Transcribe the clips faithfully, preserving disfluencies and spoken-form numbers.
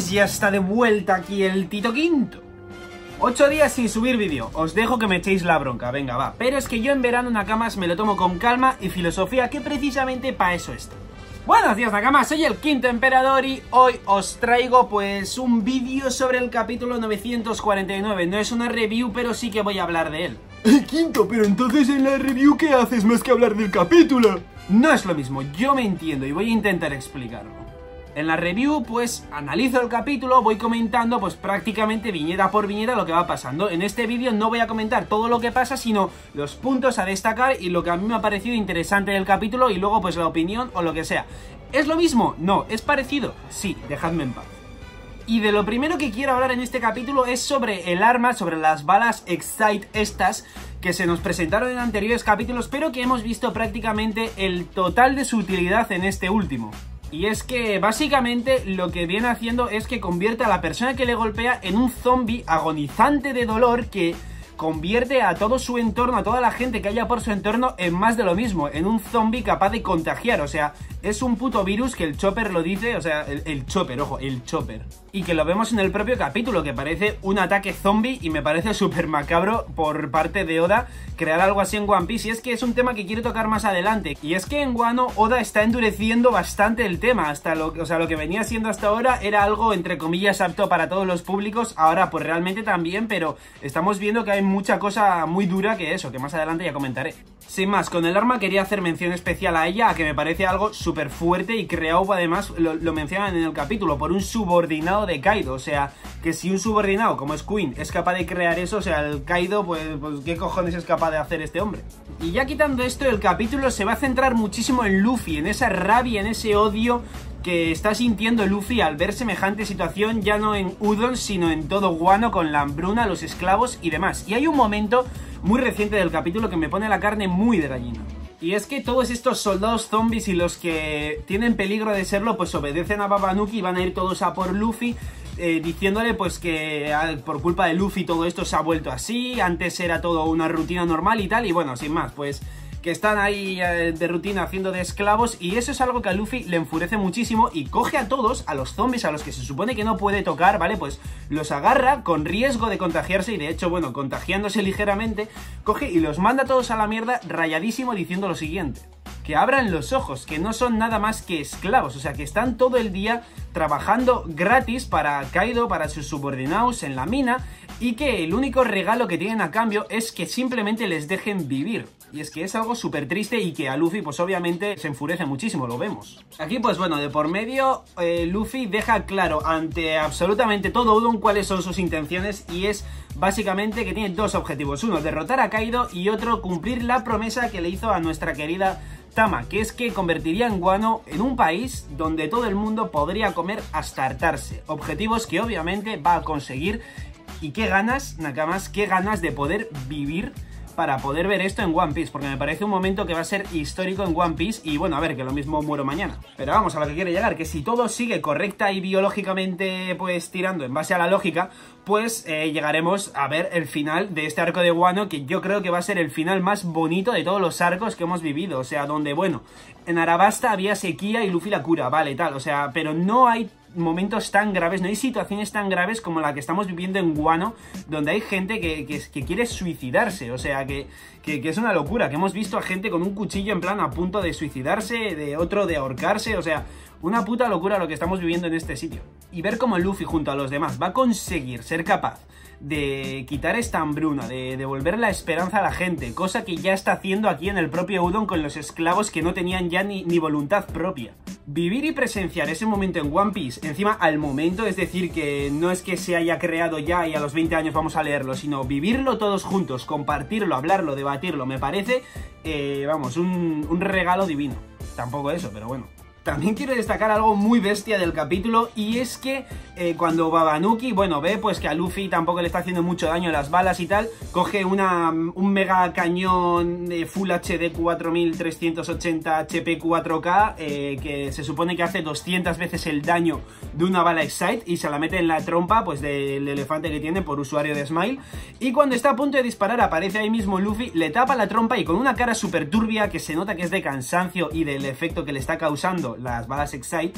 señores, ya está de vuelta aquí el Tito Quinto. Ocho días sin subir vídeo, os dejo que me echéis la bronca, venga va. Pero es que yo en verano, Nakamas, me lo tomo con calma y filosofía, que precisamente para eso está. Buenos días, Nakamas, soy el Quinto Emperador y hoy os traigo pues un vídeo sobre el capítulo novecientos cuarenta y nueve. No es una review, pero sí que voy a hablar de él. El Quinto, pero entonces en la review ¿qué haces más que hablar del capítulo? No es lo mismo, yo me entiendo y voy a intentar explicarlo. En la review, pues, analizo el capítulo, voy comentando, pues, prácticamente viñeta por viñeta lo que va pasando. En este vídeo no voy a comentar todo lo que pasa, sino los puntos a destacar y lo que a mí me ha parecido interesante del capítulo y luego, pues, la opinión o lo que sea. ¿Es lo mismo? No. ¿Es parecido? Sí, dejadme en paz. Y de lo primero que quiero hablar en este capítulo es sobre el arma, sobre las balas Excite estas, que se nos presentaron en anteriores capítulos, pero que hemos visto prácticamente el total de su utilidad en este último. Y es que básicamente lo que viene haciendo es que convierte a la persona que le golpea en un zombie agonizante de dolor que convierte a todo su entorno, a toda la gente que haya por su entorno en más de lo mismo, en un zombie capaz de contagiar, o sea, es un puto virus que el Chopper lo dice, o sea, el, el Chopper, ojo, el Chopper. Y que lo vemos en el propio capítulo, que parece un ataque zombie y me parece súper macabro por parte de Oda crear algo así en One Piece. Y es que es un tema que quiero tocar más adelante. Y es que en Wano Oda está endureciendo bastante el tema. Hasta lo, o sea, lo que venía siendo hasta ahora era algo, entre comillas, apto para todos los públicos. Ahora pues realmente también, pero estamos viendo que hay mucha cosa muy dura que eso, que más adelante ya comentaré. Sin más, con el arma quería hacer mención especial a ella, a que me parece algo súper fuerte y creado, además, lo, lo mencionan en el capítulo, por un subordinado de Kaido. O sea, que si un subordinado como es Queen es capaz de crear eso, o sea, el Kaido, pues, pues ¿qué cojones es capaz de hacer este hombre? Y ya quitando esto, el capítulo se va a centrar muchísimo en Luffy, en esa rabia, en ese odio que está sintiendo Luffy al ver semejante situación, ya no en Udon, sino en todo Wano, con la hambruna, los esclavos y demás. Y hay un momento muy reciente del capítulo que me pone la carne muy de gallina. Y es que todos estos soldados zombies y los que tienen peligro de serlo, pues obedecen a Babanuki y van a ir todos a por Luffy, eh, diciéndole pues que al, por culpa de Luffy todo esto se ha vuelto así, antes era todo una rutina normal y tal, y bueno, sin más, pues que están ahí eh, de rutina haciendo de esclavos, y eso es algo que a Luffy le enfurece muchísimo y coge a todos, a los zombies a los que se supone que no puede tocar, ¿vale? Pues los agarra con riesgo de contagiarse y de hecho, bueno, contagiándose ligeramente, coge y los manda todos a la mierda rayadísimo diciendo lo siguiente: que abran los ojos, que no son nada más que esclavos, o sea, que están todo el día trabajando gratis para Kaido, para sus subordinados en la mina, y que el único regalo que tienen a cambio es que simplemente les dejen vivir. Y es que es algo súper triste y que a Luffy pues obviamente se enfurece muchísimo, lo vemos. Aquí pues bueno, de por medio eh, Luffy deja claro ante absolutamente todo Udon cuáles son sus intenciones, y es básicamente que tiene dos objetivos: uno, derrotar a Kaido, y otro, cumplir la promesa que le hizo a nuestra querida Tama, que es que convertiría en Wano en un país donde todo el mundo podría comer hasta hartarse. Objetivos que obviamente va a conseguir, y qué ganas, Nakamas, qué ganas de poder vivir para poder ver esto en One Piece, porque me parece un momento que va a ser histórico en One Piece. Y bueno, a ver, que lo mismo muero mañana, pero vamos a lo que quiero llegar, que si todo sigue correcta y biológicamente pues tirando en base a la lógica, pues eh, llegaremos a ver el final de este arco de Wano, que yo creo que va a ser el final más bonito de todos los arcos que hemos vivido. O sea, donde bueno, en Arabasta había sequía y Luffy la cura, vale, tal, o sea, pero no hay momentos tan graves, no hay situaciones tan graves como la que estamos viviendo en Wano, donde hay gente que, que, que quiere suicidarse, o sea, que, que, que es una locura, que hemos visto a gente con un cuchillo en plan a punto de suicidarse, de otro de ahorcarse, o sea, una puta locura lo que estamos viviendo en este sitio. Y ver cómo Luffy junto a los demás va a conseguir ser capaz de quitar esta hambruna, de devolver la esperanza a la gente, cosa que ya está haciendo aquí en el propio Udon con los esclavos que no tenían ya ni, ni voluntad propia. Vivir y presenciar ese momento en One Piece, encima al momento, es decir, que no es que se haya creado ya y a los veinte años vamos a leerlo, sino vivirlo todos juntos, compartirlo, hablarlo, debatirlo, me parece, eh, vamos, un, un regalo divino. Tampoco eso, pero bueno. También quiero destacar algo muy bestia del capítulo, y es que eh, cuando Babanuki, bueno, ve pues que a Luffy tampoco le está haciendo mucho daño las balas y tal, coge una, un mega cañón de Full H D cuatro mil trescientos ochenta H P cuatro K, eh, que se supone que hace doscientas veces el daño de una bala Excite, y se la mete en la trompa pues del elefante que tiene por usuario de Smile. Y cuando está a punto de disparar aparece ahí mismo Luffy, le tapa la trompa y con una cara súper turbia que se nota que es de cansancio y del efecto que le está causando las balas Excite,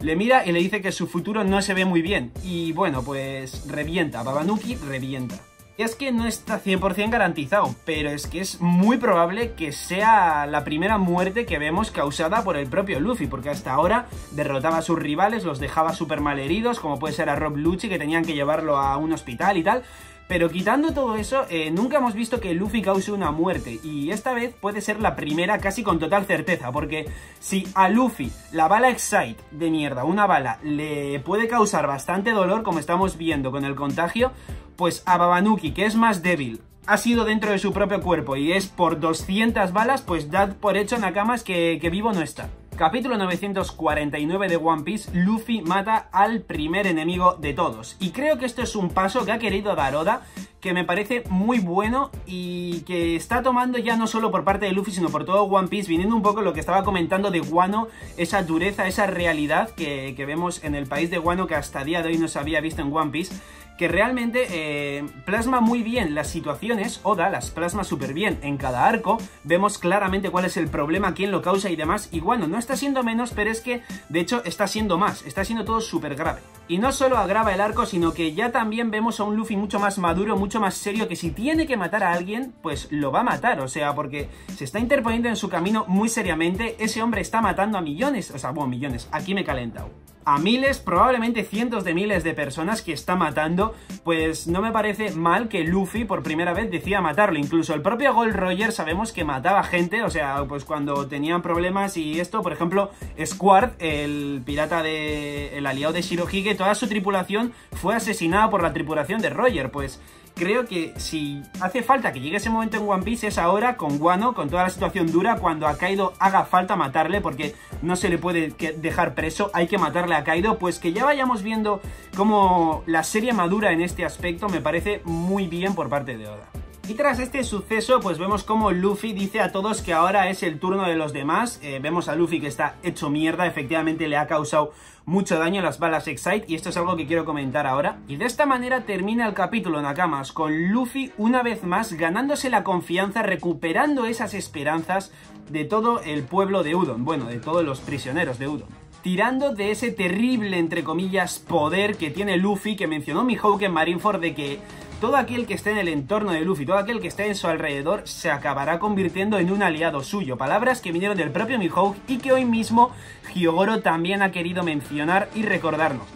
le mira y le dice que su futuro no se ve muy bien. Y bueno, pues revienta, Babanuki revienta. Es que no está cien por cien garantizado, pero es que es muy probable que sea la primera muerte que vemos causada por el propio Luffy, porque hasta ahora derrotaba a sus rivales, los dejaba súper malheridos, como puede ser a Rob Lucci, que tenían que llevarlo a un hospital y tal. Pero quitando todo eso, eh, nunca hemos visto que Luffy cause una muerte, y esta vez puede ser la primera casi con total certeza, porque si a Luffy la bala Excite de mierda, una bala, le puede causar bastante dolor, como estamos viendo con el contagio, pues a Babanuki, que es más débil, ha sido dentro de su propio cuerpo y es por doscientas balas, pues dad por hecho, Nakamas, que, que vivo no está. Capítulo novecientos cuarenta y nueve de One Piece, Luffy mata al primer enemigo de todos. Y creo que esto es un paso que ha querido dar Oda, que me parece muy bueno y que está tomando ya no solo por parte de Luffy, sino por todo One Piece, viniendo un poco lo que estaba comentando de Wano, esa dureza, esa realidad que, que vemos en el país de Wano, que hasta día de hoy no se había visto en One Piece, que realmente eh, plasma muy bien las situaciones, Oda las plasma súper bien en cada arco, vemos claramente cuál es el problema, quién lo causa y demás, y bueno, no está siendo menos, pero es que de hecho está siendo más, está siendo todo súper grave. Y no solo agrava el arco, sino que ya también vemos a un Luffy mucho más maduro, mucho más serio, que si tiene que matar a alguien, pues lo va a matar, o sea, porque se está interponiendo en su camino muy seriamente, ese hombre está matando a millones, o sea, bueno, millones, aquí me he calentado. A miles, probablemente cientos de miles de personas que está matando, pues no me parece mal que Luffy por primera vez decida matarlo. Incluso el propio Gold Roger sabemos que mataba gente, o sea, pues cuando tenían problemas y esto, por ejemplo, Squard, el pirata de... el aliado de Shirohige, toda su tripulación fue asesinada por la tripulación de Roger, pues... Creo que si hace falta que llegue ese momento en One Piece es ahora, con Wano, con toda la situación dura, cuando a Kaido haga falta matarle, porque no se le puede dejar preso, hay que matarle a Kaido, pues que ya vayamos viendo cómo la serie madura en este aspecto me parece muy bien por parte de Oda. Y tras este suceso, pues vemos como Luffy dice a todos que ahora es el turno de los demás. Eh, vemos a Luffy que está hecho mierda, efectivamente le ha causado mucho daño las balas Excite, y esto es algo que quiero comentar ahora. Y de esta manera termina el capítulo, Nakamas, con Luffy una vez más ganándose la confianza, recuperando esas esperanzas de todo el pueblo de Udon, bueno, de todos los prisioneros de Udon. Tirando de ese terrible, entre comillas, poder que tiene Luffy, que mencionó Mihawk en Marineford, de que todo aquel que esté en el entorno de Luffy, todo aquel que esté en su alrededor, se acabará convirtiendo en un aliado suyo. Palabras que vinieron del propio Mihawk y que hoy mismo Hyogoro también ha querido mencionar y recordarnos.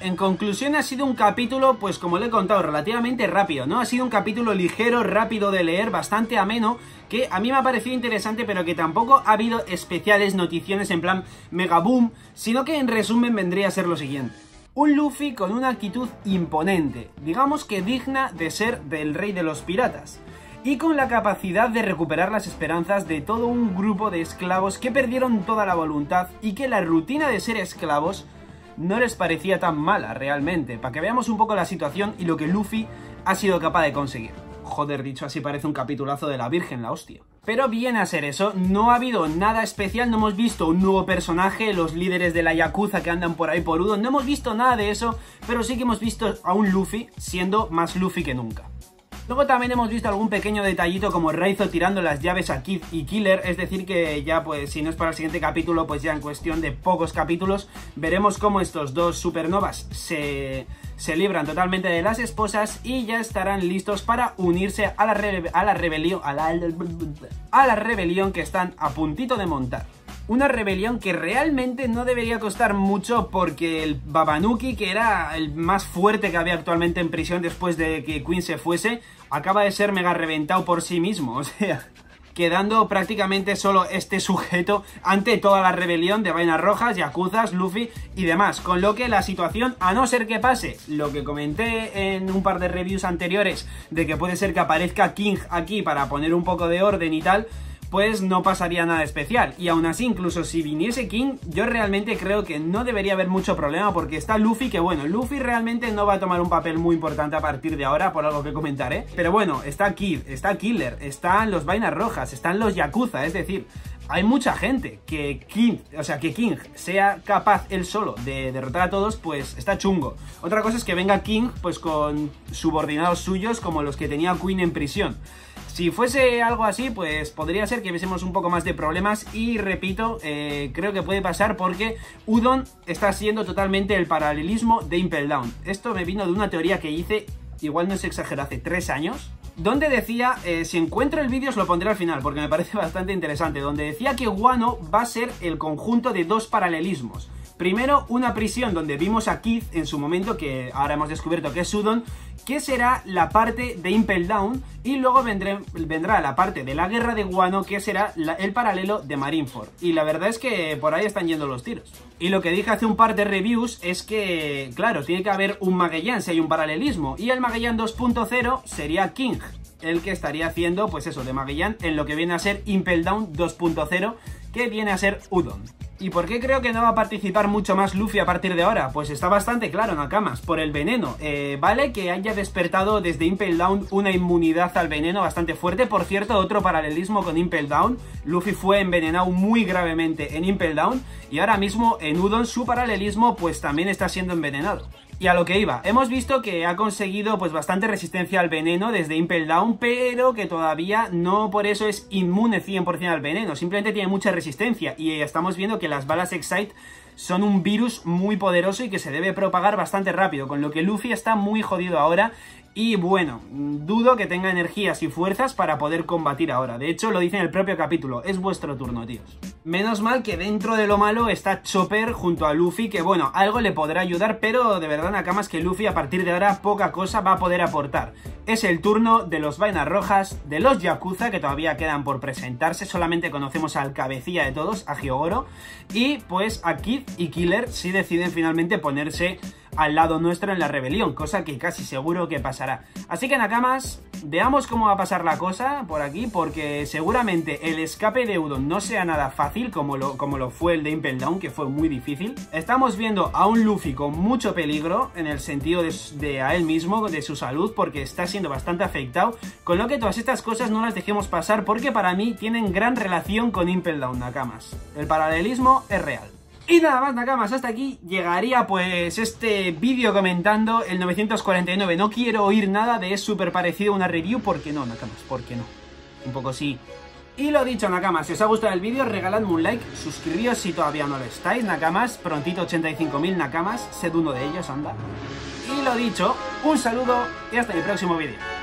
En conclusión, ha sido un capítulo, pues como lo he contado, relativamente rápido, ¿no? Ha sido un capítulo ligero, rápido de leer, bastante ameno, que a mí me ha parecido interesante, pero que tampoco ha habido especiales noticiones en plan mega boom, sino que en resumen vendría a ser lo siguiente. Un Luffy con una actitud imponente, digamos que digna de ser del rey de los piratas, y con la capacidad de recuperar las esperanzas de todo un grupo de esclavos que perdieron toda la voluntad y que la rutina de ser esclavos no les parecía tan mala realmente, para que veamos un poco la situación y lo que Luffy ha sido capaz de conseguir. Joder, dicho así parece un capitulazo de la Virgen, la hostia. Pero viene a ser eso, no ha habido nada especial, no hemos visto un nuevo personaje, los líderes de la Yakuza que andan por ahí por Udon, no hemos visto nada de eso, pero sí que hemos visto a un Luffy siendo más Luffy que nunca. Luego también hemos visto algún pequeño detallito como Raizo tirando las llaves a Keith y Killer, es decir que ya pues si no es para el siguiente capítulo, pues ya en cuestión de pocos capítulos veremos cómo estos dos supernovas se, se libran totalmente de las esposas y ya estarán listos para unirse a la, re, a la rebelión a la, a la rebelión que están a puntito de montar. Una rebelión que realmente no debería costar mucho porque el Babanuki, que era el más fuerte que había actualmente en prisión después de que Queen se fuese, acaba de ser mega reventado por sí mismo, o sea, quedando prácticamente solo este sujeto ante toda la rebelión de Vainas Rojas, Yakuzas, Luffy y demás. Con lo que la situación, a no ser que pase lo que comenté en un par de reviews anteriores, de que puede ser que aparezca King aquí para poner un poco de orden y tal, pues no pasaría nada especial. Y aún así, incluso si viniese King, yo realmente creo que no debería haber mucho problema, porque está Luffy, que bueno, Luffy realmente no va a tomar un papel muy importante a partir de ahora, por algo que comentaré, pero bueno, está Kid, está Killer, están los Vainas Rojas, están los Yakuza, es decir, hay mucha gente. Que King, o sea, que King sea capaz él solo de derrotar a todos, pues está chungo. Otra cosa es que venga King pues con subordinados suyos como los que tenía Queen en prisión. Si fuese algo así, pues podría ser que viésemos un poco más de problemas. Y repito, eh, creo que puede pasar porque Udon está siendo totalmente el paralelismo de Impel Down. Esto me vino de una teoría que hice, igual no se exagera, hace tres años, donde decía, eh, si encuentro el vídeo os lo pondré al final porque me parece bastante interesante, donde decía que Wano va a ser el conjunto de dos paralelismos. Primero, una prisión donde vimos a Keith en su momento, que ahora hemos descubierto que es Udon, que será la parte de Impel Down, y luego vendré, vendrá la parte de la guerra de Wano, que será la, el paralelo de Marineford. Y la verdad es que por ahí están yendo los tiros. Y lo que dije hace un par de reviews es que, claro, tiene que haber un Magellan si hay un paralelismo, y el Magellan dos punto cero sería King, el que estaría haciendo, pues eso, de Magellan en lo que viene a ser Impel Down dos punto cero, que viene a ser Udon. ¿Y por qué creo que no va a participar mucho más Luffy a partir de ahora? Pues está bastante claro, Nakamas, por el veneno. Eh, vale que haya despertado desde Impel Down una inmunidad al veneno bastante fuerte. Por cierto, otro paralelismo con Impel Down. Luffy fue envenenado muy gravemente en Impel Down y ahora mismo en Udon su paralelismo pues también está siendo envenenado. Y a lo que iba, hemos visto que ha conseguido pues bastante resistencia al veneno desde Impel Down, pero que todavía no por eso es inmune cien por cien al veneno, simplemente tiene mucha resistencia y estamos viendo que las balas Excite son un virus muy poderoso y que se debe propagar bastante rápido, con lo que Luffy está muy jodido ahora y bueno, dudo que tenga energías y fuerzas para poder combatir ahora. De hecho, lo dice en el propio capítulo, es vuestro turno, tíos. Menos mal que dentro de lo malo está Chopper junto a Luffy, que bueno, algo le podrá ayudar, pero de verdad, Nakamas, que Luffy a partir de ahora poca cosa va a poder aportar. Es el turno de los Vainas Rojas, de los Yakuza, que todavía quedan por presentarse, solamente conocemos al cabecilla de todos, a Hyogoro, y pues a Kid y Killer si deciden finalmente ponerse al lado nuestro en la rebelión, cosa que casi seguro que pasará. Así que, Nakamas, veamos cómo va a pasar la cosa por aquí, porque seguramente el escape de Udon no sea nada fácil como lo, como lo fue el de Impel Down, que fue muy difícil. Estamos viendo a un Luffy con mucho peligro, en el sentido de, de a él mismo, de su salud, porque está siendo bastante afectado, con lo que todas estas cosas no las dejemos pasar, porque para mí tienen gran relación con Impel Down, Nakamas. El paralelismo es real. Y nada más, Nakamas, hasta aquí llegaría pues este vídeo comentando el novecientos cuarenta y nueve. No quiero oír nada de es súper parecido a una review, porque no, Nakamas, porque no. Un poco sí. Y lo dicho, Nakamas, si os ha gustado el vídeo, regaladme un like, suscribíos si todavía no lo estáis, Nakamas, prontito ochenta y cinco mil Nakamas, sed uno de ellos, anda. Y lo dicho, un saludo y hasta el próximo vídeo.